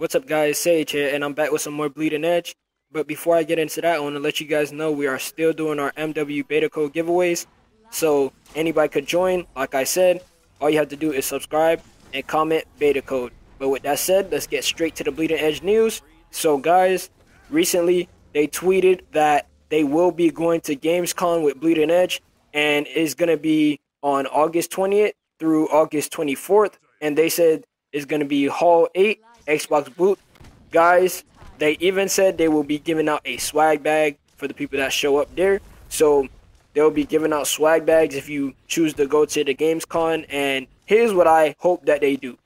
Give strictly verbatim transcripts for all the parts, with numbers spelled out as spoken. What's up guys, Sage here, and I'm back with some more Bleeding Edge. But before I get into that, I want to let you guys know we are still doing our M W Beta Code giveaways. So anybody could join, like I said. All you have to do is subscribe and comment Beta Code. But with that said, let's get straight to the Bleeding Edge news. So guys, recently they tweeted that they will be going to Gamescom with Bleeding Edge. And it's going to be on August twentieth through August twenty-fourth. And they said it's going to be Hall eight. Xbox booth. Guys, they even said they will be giving out a swag bag for the people that show up there. So they'll be giving out swag bags if you choose to go to the Gamescom. And here's what I hope that they do.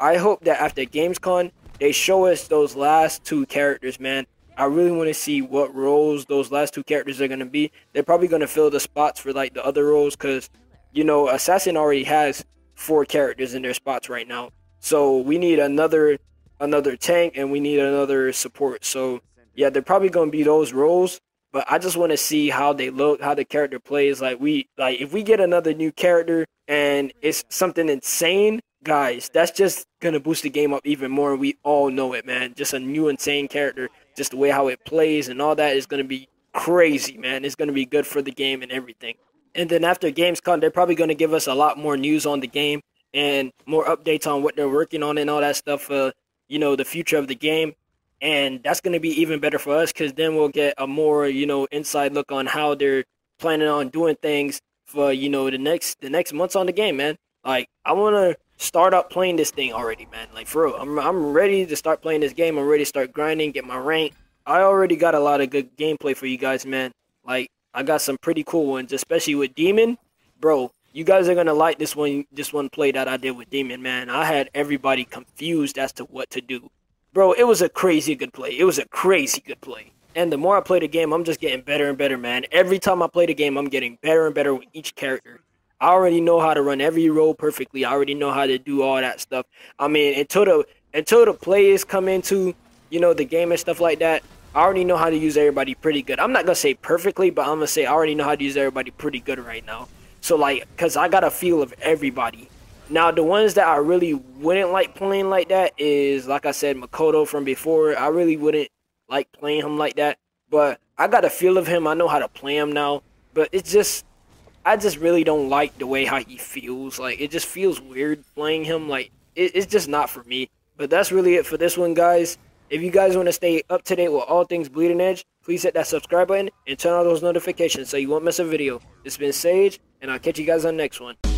I hope that after Gamescom, they show us those last two characters, man. I really want to see what roles those last two characters are going to be. They're probably going to fill the spots for like the other roles because, you know, Assassin already has four characters in their spots right now. So we need another... another tank, and we need another support. So yeah, they're probably going to be those roles, but I just want to see how they look, how the character plays. Like we like if we get another new character and it's something insane, guys, that's just gonna boost the game up even more. We all know it, man. Just a new insane character, just the way how it plays and all that is gonna be crazy, man. It's gonna be good for the game and everything. And then after Gamescom, they're probably gonna give us a lot more news on the game and more updates on what they're working on and all that stuff, uh you know, the future of the game. And that's going to be even better for us because then we'll get a more, you know, inside look on how they're planning on doing things for, you know, the next the next months on the game, man. Like, I want to start up playing this thing already, man. Like, for real, I'm, I'm ready to start playing this game. I'm ready to start grinding, get my rank. I already got a lot of good gameplay for you guys, man. Like, I got some pretty cool ones, especially with Demon. Bro, you guys are going to like this one this one play that I did with Demon, man. I had everybody confused as to what to do. Bro, it was a crazy good play. It was a crazy good play. And the more I play the game, I'm just getting better and better, man. Every time I play the game, I'm getting better and better with each character. I already know how to run every role perfectly. I already know how to do all that stuff. I mean, until the, until the players come into, you know, the game and stuff like that, I already know how to use everybody pretty good. I'm not going to say perfectly, but I'm going to say I already know how to use everybody pretty good right now. So, like, because I got a feel of everybody. Now, the ones that I really wouldn't like playing like that is, like I said, Makoto from before. I really wouldn't like playing him like that. But I got a feel of him. I know how to play him now. But it's just, I just really don't like the way how he feels. Like, it just feels weird playing him. Like, it, it's just not for me. But that's really it for this one, guys. If you guys want to stay up to date with all things Bleeding Edge, please hit that subscribe button and turn on those notifications so you won't miss a video. It's been Sage, and I'll catch you guys on the next one.